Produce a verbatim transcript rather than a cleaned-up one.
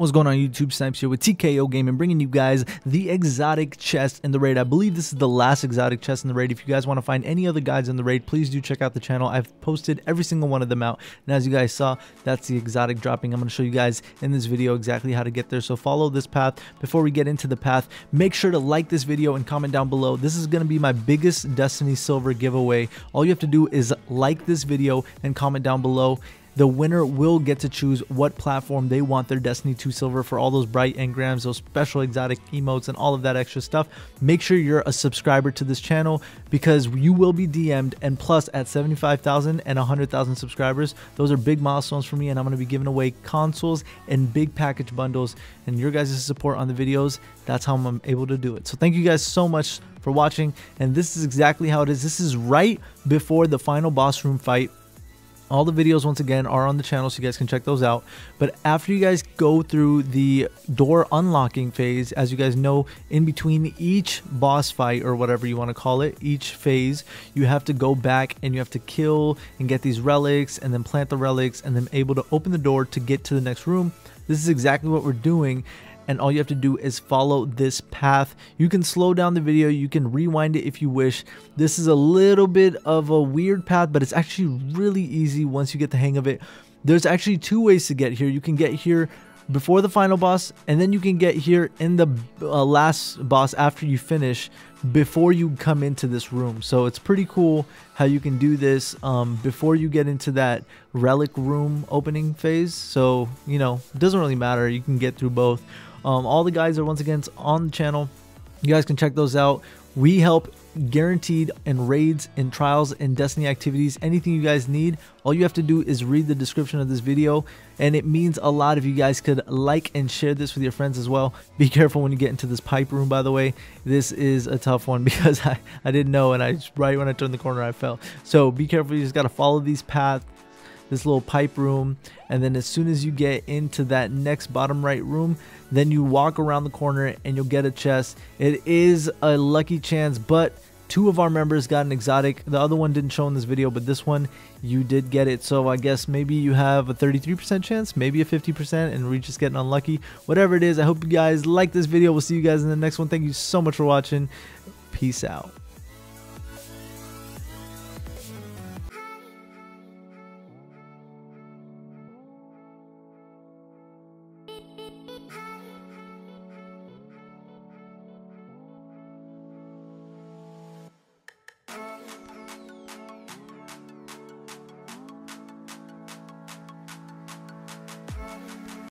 What's going on, YouTube? Snipes here with T K O Gaming, bringing you guys the exotic chest in the raid. I believe this is the last exotic chest in the raid. If you guys want to find any other guides in the raid, please do check out the channel. I've posted every single one of them out, and as you guys saw, that's the exotic dropping. I'm going to show you guys in this video exactly how to get there, so follow this path. Before we get into the path, make sure to like this video and comment down below. This is going to be my biggest Destiny silver giveaway. All you have to do is like this video and comment down below. The winner will get to choose what platform they want their Destiny two silver for, all those bright engrams, those special exotic emotes, and all of that extra stuff. Make sure you're a subscriber to this channel because you will be D M'd. And plus, at seventy-five thousand and one hundred thousand subscribers, those are big milestones for me, and I'm going to be giving away consoles and big package bundles. And your guys' support on the videos, that's how I'm able to do it. So thank you guys so much for watching. And this is exactly how it is. This is right before the final boss room fight. All the videos, once again, are on the channel, so you guys can check those out. But after you guys go through the door unlocking phase, as you guys know, in between each boss fight, or whatever you want to call it, each phase, you have to go back and you have to kill and get these relics and then plant the relics and then able to open the door to get to the next room. This is exactly what we're doing. And all you have to do is follow this path. You can slow down the video, you can rewind it if you wish. This is a little bit of a weird path, but it's actually really easy once you get the hang of it. There's actually two ways to get here. You can get here before the final boss, and then you can get here in the uh, last boss after you finish, before you come into this room. So it's pretty cool how you can do this um, before you get into that relic room opening phase. So, you know, it doesn't really matter, you can get through both. Um, all the guides are, once again, on the channel. You guys can check those out. We help guaranteed in raids and trials and Destiny activities. Anything you guys need, all you have to do is read the description of this video, and it means a lot if you guys could like and share this with your friends as well. Be careful when you get into this pipe room, by the way. This is a tough one because I, I didn't know, and I just, right when I turned the corner, I fell. So be careful. You just got to follow these paths, this little pipe room, and then as soon as you get into that next bottom right room, then you walk around the corner and you'll get a chest. It is a lucky chance, but two of our members got an exotic. The other one didn't show in this video, but this one you did get it. So I guess maybe you have a thirty-three percent chance, maybe a fifty percent, and we're just getting unlucky. Whatever it is, I hope you guys like this video. We'll see you guys in the next one. Thank you so much for watching. Peace out.